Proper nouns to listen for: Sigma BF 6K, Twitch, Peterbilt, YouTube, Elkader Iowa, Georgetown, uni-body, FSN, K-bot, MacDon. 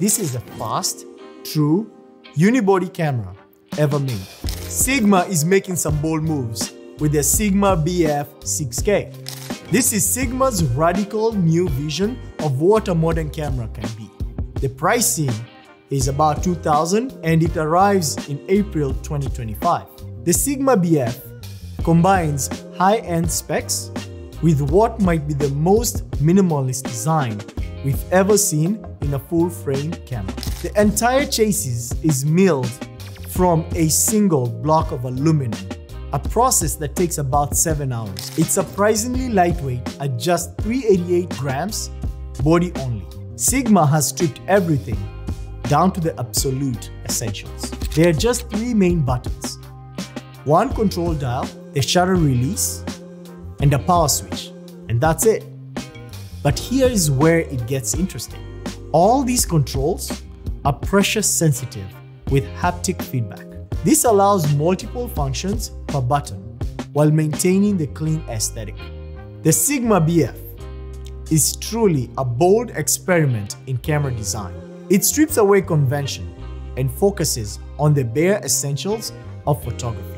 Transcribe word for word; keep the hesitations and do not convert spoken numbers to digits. This is the fast, true, unibody camera ever made. Sigma is making some bold moves with their Sigma B F six K. This is Sigma's radical new vision of what a modern camera can be. The pricing is about two thousand dollars and it arrives in April twenty twenty-five. The Sigma B F combines high-end specs with what might be the most minimalist design we've ever seen in a full-frame camera. The entire chassis is milled from a single block of aluminum, a process that takes about seven hours. It's surprisingly lightweight at just three hundred eighty-eight grams, body only. Sigma has stripped everything down to the absolute essentials. There are just three main buttons, one control dial, a shutter release, and a power switch, and that's it. But here is where it gets interesting. All these controls are pressure sensitive with haptic feedback. This allows multiple functions per button while maintaining the clean aesthetic. The Sigma B F is truly a bold experiment in camera design. It strips away convention and focuses on the bare essentials of photography.